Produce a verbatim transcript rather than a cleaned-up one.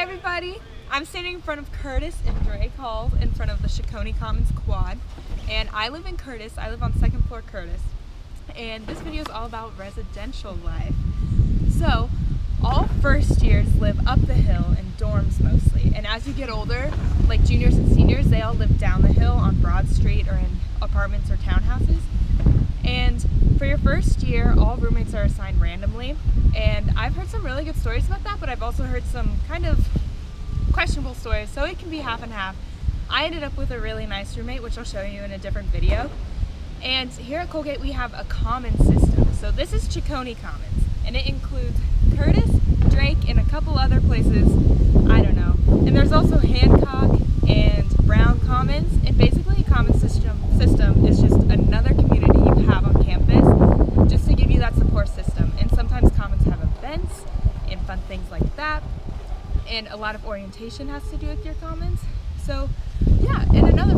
Hi everybody! I'm standing in front of Curtis and Drake Hall in front of the Ciccone Commons quad, and I live in Curtis. I live on second floor Curtis, and this video is all about residential life. So all first years live up the hill in dorms mostly, and as you get older, like juniors and seniors, they all live down the hill on Broad Street or in apartments or townhouses. And for your first year, all roommates are assigned randomly, and I've heard some really good stories about that, but I've also heard some kind of questionable stories, so it can be half and half. I ended up with a really nice roommate, which I'll show you in a different video. And here at Colgate, we have a common system. So this is Ciccone Commons, and it includes Curtis, Drake, and a couple other places, I don't know. And there's also Hancock and Brown Commons, and basically a common system, system is just another community you have on campus just to give you that support system. And sometimes commons have events and fun things like that, and a lot of orientation has to do with your commons. So yeah, and another